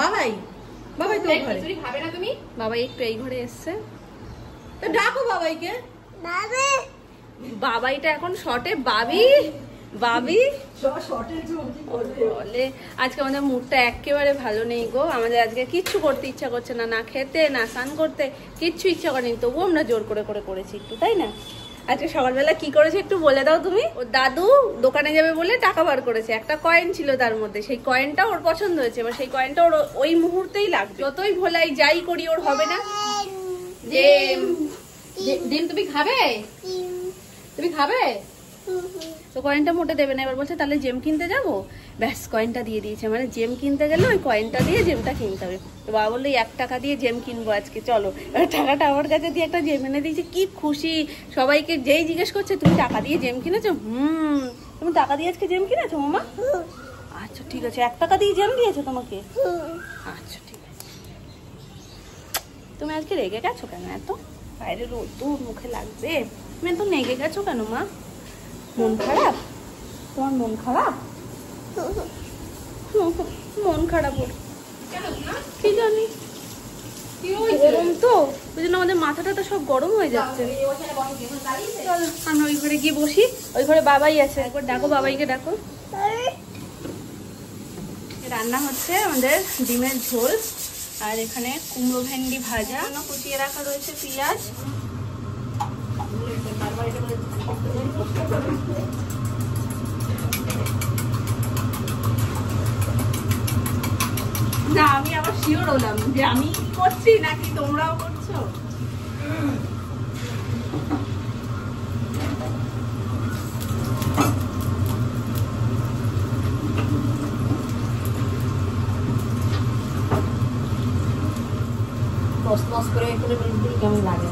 বাবাই বাবাই তো ঘরে তুমি খাবে না তুমি বাবাই একটু এই ঘরে এসেছে তো ডাকো বাবাইকে বাবা বাবাইটা এখন শর্টে বাবি বাবি বলে। আজকে আমাদের মুডটা একেবারে ভালো নেই গো, আমাদের আজকে কিচ্ছু করতে ইচ্ছা করছে না, না খেতে না স্নান করতে কিচ্ছু ইচ্ছা করেনি, তবুও আমরা জোর করে করে করেছি একটু, তাই না? আজকে সকালবেলা কি করেছে একটু বলে দাও তুমি। ওর দাদু দোকানে যাবে বলে টাকা বার করেছে, একটা কয়েন ছিল তার মধ্যে, সেই কয়েনটা ওর পছন্দ হয়েছে, এবার সেই কয়েনটা ওর ওই মুহূর্তেই লাগবে, যতই ভোলাই যাই করি ওর হবে না। যে ডিম তুমি খাবে, তুমি খাবে তো কয়েনটা মোটে দেবে না। এবার বলছে তাহলে জেম কিনতে যাবো, ব্যাস কয়েনটা দিয়ে দিয়েছে, মানে জেম কিনতে গেলে ওই কয়েনটা দিয়ে জেমটা কিনতে হবে। তো বাবা বললো 1 টাকা দিয়ে জেম কিনবো আজকে, চলো। এবার টাকাটা আমার কাছে দিয়ে একটা জেম এনে দিয়েছে, কি খুশি। সবাইকে যেই জিজ্ঞেস করছে তুমি টাকা দিয়ে জেম কিনেছো? তুমি টাকা দিয়ে আজকে জেম কিনেছো মামা? আচ্ছা ঠিক আছে, 1 টাকা দিয়ে জেম দিয়েছে তোমাকে? আচ্ছা ঠিক আছে। তুমি আজকে রেগে গেছো কেন এত? বাইরে রোদ্দুর মুখে লাগছে, তুমি এত রেগে গেছো কেন মা? মন খারাপ তোমার? মন খারাপ? মন খারাপ ওর কি জানি, গরম তো ওই জন্য আমাদের মাথাটা তো সব গরম হয়ে যাচ্ছে। চলো আমরা ওই ঘরে গিয়ে বসি, ওই ঘরে বাবাই আছে, একবার ডাকো বাবাইকে, ডাকো। রান্না হচ্ছে আমাদের ডিমের ঝোল, আর এখানে কুমড়ো ভেন্ডি ভাজা, কুচিয়ে রাখা রয়েছে পেঁয়াজ, না আমি আবার শিওর হলাম যে আমি করছি নাকি তোমরাও করছো। টস টস করে একটু কেমন লাগে?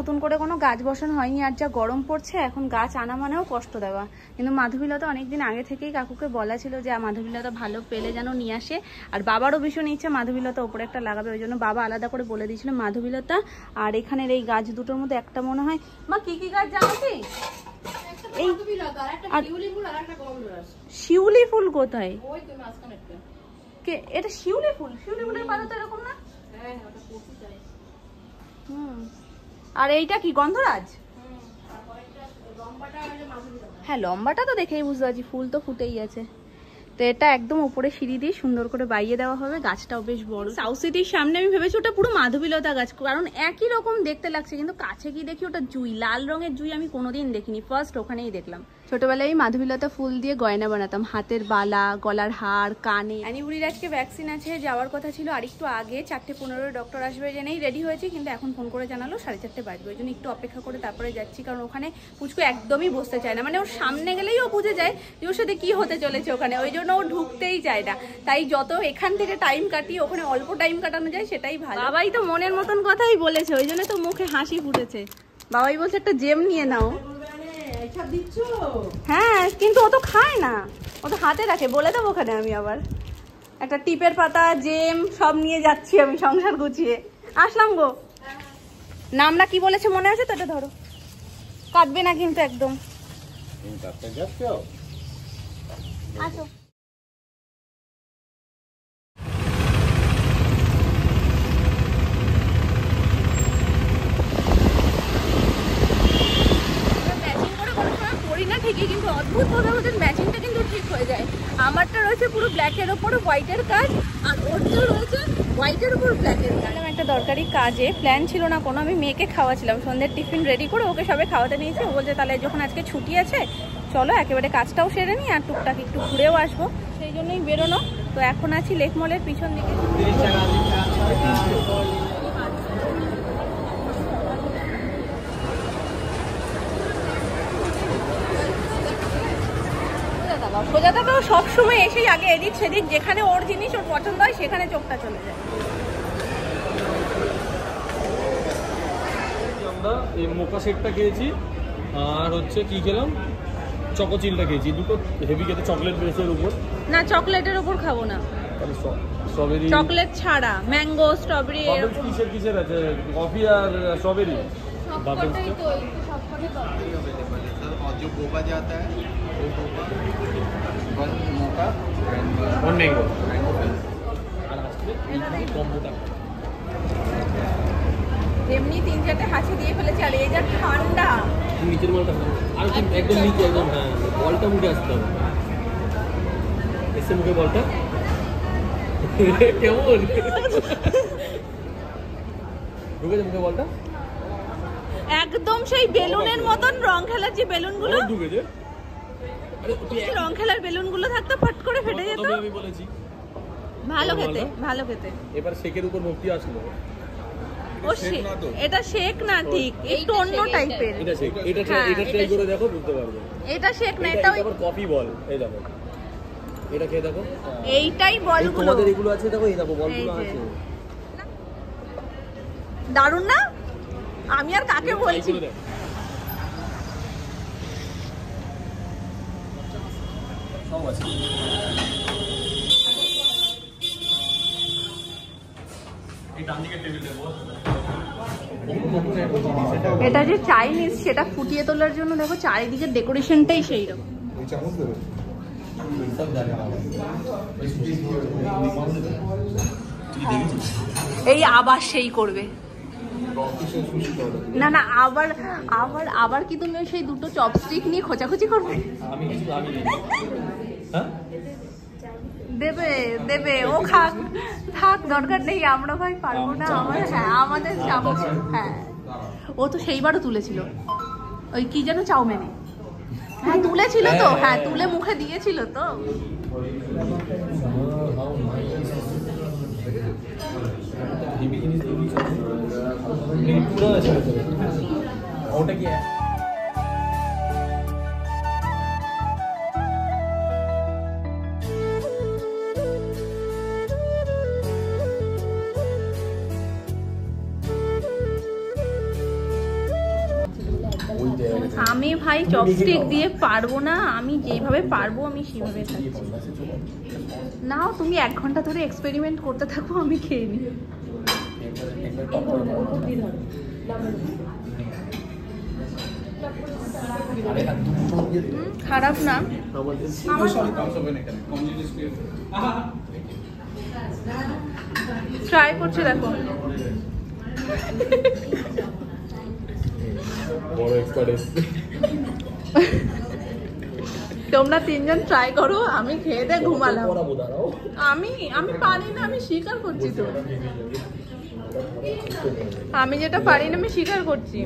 নতুন করে কোনো গাছ বসানো হয়নি, আর যা গরম পড়ছে এখন গাছ আনা মানেও কষ্ট দেওয়া। কিন্তু মাধবীলতা অনেকদিন আগে থেকেই কাকুকে বলা ছিল যে মাধবীলতা ভালো পেলে যেন নিয়ে আসে, আর বাবারও ভীষণ ইচ্ছে মাধবীলতা ওপরে একটা লাগাবে, ওই জন্য বাবা আলাদা করে বলে দিয়েছিল মাধবীলতা আর এখানের এই গাছ দুটোর মধ্যে একটা মনে হয়। মা কি কি গাছ জানাতে? শিউলি ফুল কোথায়? কে এটা? শিউলি ফুল? শিউলি ফুলের পাতা তো এরকম না? আর এইটা কি? গন্ধরাজ? হ্যাঁ লম্বাটা তো দেখেই বুঝতে পারছি, ফুল তো ফুটেই আছে। তো এটা একদম উপরে সিঁড়ি দিয়ে সুন্দর করে বাইয়ে দেওয়া হবে, গাছটাও বেশ বড়। সাউথ সিটির সামনে আমি ভেবেছি ওটা পুরো মাধবীলতা গাছ, কারণ একই রকম দেখতে লাগছে, কিন্তু কাছে গিয়ে দেখি ওটা জুঁই, লাল রঙের জুঁই, আমি কোনোদিন দেখিনি, ফার্স্ট ওখানেই দেখলাম। ছোটবেলায় এই মাধবীলতা ফুল দিয়ে গয়না বানাতাম, হাতের বালা, গলার হার, কানে। অ্যানিবুড়ির আজকে ভ্যাকসিন আছে, যাওয়ার কথা ছিল আর একটু আগে, 4:15 ডক্টর আসবে জেনেই রেডি হয়েছে, কিন্তু এখন ফোন করে জানালো 4:30 বাজবে, ওই জন্য একটু অপেক্ষা করে তারপরে যাচ্ছি, কারণ ওখানে পুচকু একদমই বসতে চায় না, মানে ওর সামনে গেলেই ও বুঝে যায় যে ওর সাথে কি হতে চলেছে ওখানে, ওই জন্য ও ঢুকতেই চায় না। তাই যত এখান থেকে টাইম কাটিয়ে ওখানে অল্প টাইম কাটানো যায় সেটাই ভালো। বাবাই তো মনের মতন কথাই বলেছে, ওই জন্য তো মুখে হাসি ফুটেছে। বাবাই বলছে একটা জেম নিয়ে নাও। হ্যাঁ কিন্তু ও তো খায় না, ও তো হাতে রাখে, বলে দেবো ওখানে আমি আবার। একটা টিপের পাতা, জেম সব নিয়ে যাচ্ছি আমি সংসার গুছিয়ে। আসলাম গো। নামটা কি বলেছে মনে আছে তো? এটা ধরো, কাটবে না কিন্তু একদম। আসো দরকারি কাজে প্ল্যান ছিল না কোনো, আমি মেয়েকে খাওয়াছিলাম, সন্ধ্যের টিফিন রেডি করে ওকে সবে খাওয়াতে নিয়েছি। ও বলছে তাহলে যখন আজকে ছুটি আছে চলো একেবারে কাজটাও সেরে নিই, আর টুকটাক একটু ঘুরেও আসবো, সেই জন্যই বেরোনো। তো এখন আছি লেক মলের পিছন দিকে। সোজা তো সবসময় এসেই আগে এদিক সেদিক, যেখানে ওর জিনিস ওর পছন্দ হয় সেখানে চোখটা চলে যায়। এই মোকা সেটটা খেয়েছি, আর হচ্ছে কি খেলাম, চকো চিলটা খেয়েছি। দুটো হেভি খেতে, চকলেট বেসের উপর না, চকলেটের উপর খাবো না, স্ট্রবেরি চকলেট ছাড়া ম্যাঙ্গো স্ট্রবেরি এরকম কিসের কিসের আছে, কফি আর স্ট্রবেরি বাবলস তো সবকটাই अवेलेबल है सर। और जो बोबा जाता है वो boba one mocha one mango और আসলে এই কম্বোটা এমনি তিন চারটে হাসি দিয়ে ফেলেছে। আর এই যা ঠান্ডা নিচের বলটা আর একদম নিচে একদম, হ্যাঁ বলটা মুখে আসতো এসে মুখে বলটা কেমন ঢুকে মুখে বলটা একদম সেই বেলুনের মতন রং খেলার যে বেলুন গুলো ঢুকে যায়। আরে ওই রং খেলার বেলুন গুলো থাকতো ফট করে ফেটে যেত। আমি বলেছি ভালো খেতে, ভালো খেতে। এবার শেকের উপর ভক্তি আসলো। ও শেক না তো, এটা শেক না ঠিক, একটু অন্য টাইপের। এটা শেক, এটা এটা ট্রাই করে দেখো বুঝতে পারবে। এটা শেক না, এটা ওই কফি বল। এই দেখো, এটা খেয়ে দেখো। এইটাই বলগুলো তোমাদের এগুলো আছে, দেখো এই দেখো বলগুলো আছে। দারুণ না? আমি আর কাকে বলছি, এটা যে চাইনিজ সেটা ফুটিয়ে তোলার জন্য দেখো চারিদিকের ডেকোরেশনটাই সেই রকম। এই আবার সেই করবে না না, আবার আবার আবার কি তুমি সেই দুটো চপস্টিক নিয়ে খোঁচাখুচি করবে? দেবে দেবে, ও খাক থাক, দরকার নেই, আমরা ভাই পারবো না। আমার হ্যাঁ আমাদের চামচে, হ্যাঁ ও তো সেইবারও তুলেছিল ওই কি যেন চাউমিনে, হ্যাঁ তুলেছিল তো, হ্যাঁ তুলে মুখে দিয়েছিল তো। ওটা কি আমি ভাই চপস্টিক দিয়ে পারবো না, আমি যেভাবে পারবো আমি সেভাবে খাচ্ছি। নাও তুমি এক ঘন্টা ধরে এক্সপেরিমেন্ট করতে থাকো, আমি খেয়ে নিই। খারাপ না, ট্রাই করছে দেখো। তোমরা তিনজন ট্রাই করো, আমি খেয়ে দিয়ে ঘুমালাম। আমি আমি পারি না, আমি স্বীকার করছি তো, আমি যেটা পারি না আমি স্বীকার করছি।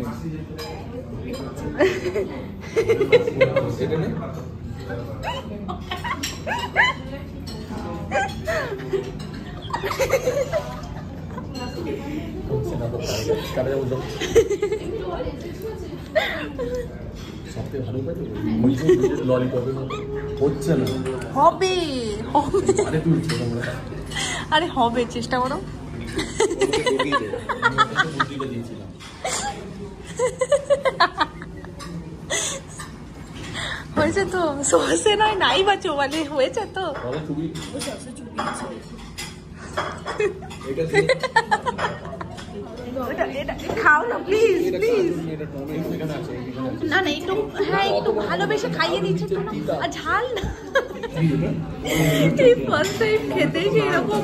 আরে হবে, চেষ্টা করো। হয়েছে তো, সসে নয় নাই বা চোবালে হয়েছে তো। খাও না প্লিজ প্লিজ, না না একটু, হ্যাঁ একটু ভালোবেসে খাইয়ে দিচ্ছে তো না, আর ঝাল না। এই ফার্স্ট টাইম খেতে সেরকম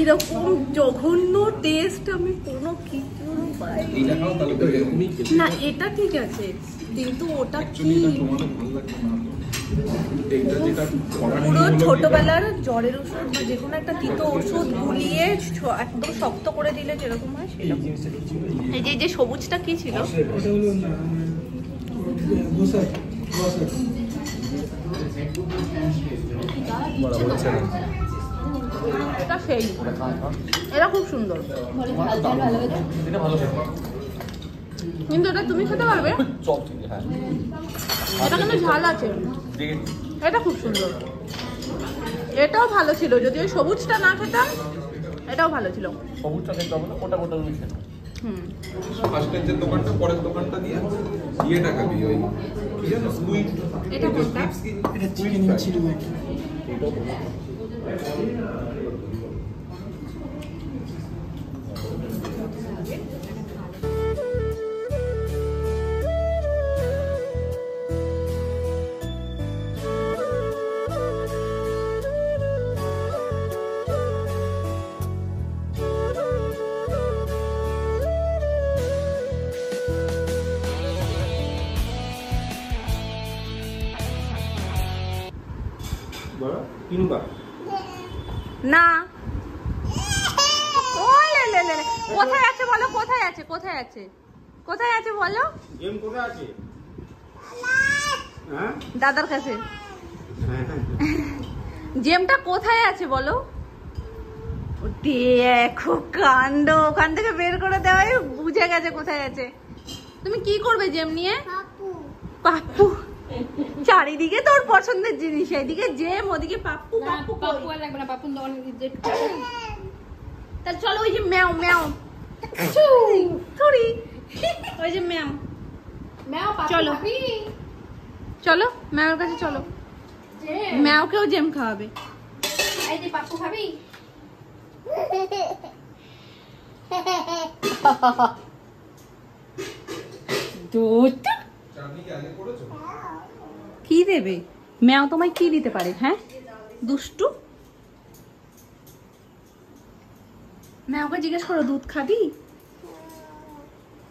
এরকম জঘন্য টেস্ট আমি কোনো কিছু পাই না। এটা ঠিক আছে, কিন্তু ওটা কি পুরো ছোটবেলার জ্বরের ওষুধ বা যে কোনো একটা তিতো ওষুধ গুলিয়ে একদম শক্ত করে দিলে যেরকম হয় সেরকম। এই যে যে সবুজটা কি ছিল, এটা সেই, এটা খুব সুন্দর। কিন্তু এটা তুমি খেতে পারবে, এটা কিন্তু ঝাল আছে, এটা খুব সুন্দর। এটাও ভালো ছিল, যদি ওই সবুজটা না খেতাম এটাও ভালো ছিল। সবুজটা খেতে হবে না, ওটা ওটা তুমি খেতে। হুম, ফার্স্টের যে দোকানটা, পরের দোকানটা দিয়ে দিয়ে টাকা দিয়ে ওই কি জানো স্কুইড, এটা কোনটা? এটা চিকেন ছিল নাকি? না কোথায় আছে বলো, কোথায় আছে, কোথায় আছে, কোথায় আছে বলো, দাদার কাছে জেমটা কোথায় আছে বলো। খুব কাণ্ড, ওখান থেকে বের করে দেওয়া, বুঝে গেছে কোথায় আছে। তুমি কি করবে জেম নিয়ে? পাপ্পু, চারিদিকে তোর পছন্দের জিনিস, এইদিকে জেম, ওদিকে পাপ্পু। পাপ্পু পাপ্পু আর লাগবে না, পাপ্পু দন ইজেক্ট। তাহলে চলো ওই যে ম্যাও ম্যাও, সরি ওই যে ম্যাও ম্যাও, চলো চলো ম্যাওর কাছে চলো, ম্যাওকেও জেম খাওয়াবে। এই যে পাপ্পু খাবি, দুধ কি দেবে? ম্যাও তোমায় কি দিতে পারে? হ্যাঁ দুষ্টু, ম্যাওকে জিজ্ঞেস করো দুধ খাবি?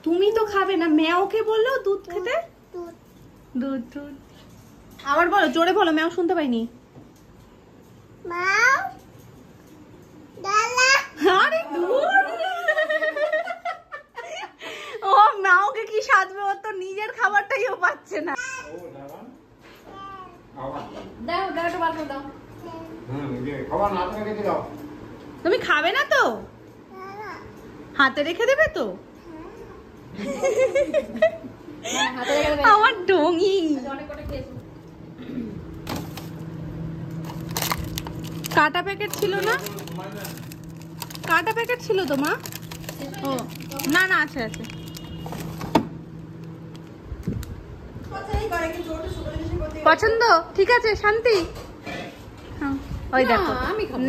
তুমি তো খাবে না, ম্যাওকে বললো দুধ খেতে। দুধ দুধ, আবার বলো, জোরে বলো, ম্যাও শুনতে পাইনি। আরে দুধ, ও ম্যাওকে কি সাজবে, ওর তো নিজের খাবারটাই ও পাচ্ছে না। তুমি খাবে না তো? হাতে রেখে দেবে তো? আমার ডঙ্গি কাটা প্যাকেট ছিল না? কাটা প্যাকেট ছিল তো মা? ও না না, আছে আছে। পছন্দ? ঠিক আছে শান্তি, ওই দেখো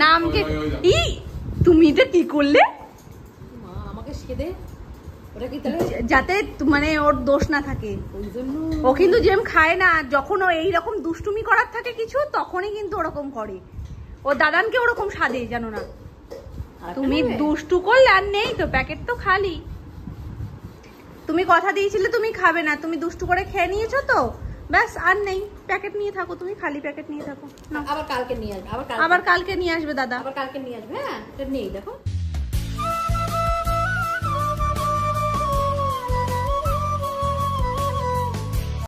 নামকে ই, তুমি এটা কি করলে? মা আমাকে ছেড়ে, ওটা কি তাহলে যাতে মানে ওর দোষ না থাকে, ও কিন্তু জেম খায় না। যখন ও এই রকম দুষ্টুমি করার থাকে কিছু, তখনই কিন্তু ওরকম করে। ও দাদানকে ওরকম সাজে জানো না, তুমি দুষ্টু করলে আর নেই তো, প্যাকেট তো খালি। তুমি কথা দিয়েছিলে তুমি খাবে না, তুমি দুষ্টু করে খেয়ে নিয়েছো তো, ব্যাস আর নেই, প্যাকেট নিয়ে থাকো তুমি, খালি প্যাকেট নিয়ে থাকো। আবার কালকে নিয়ে আসবে, আবার কালকে নিয়ে আসবে দাদা, আবার কালকে নিয়ে আসবে। হ্যাঁ, এটা নেই দেখো।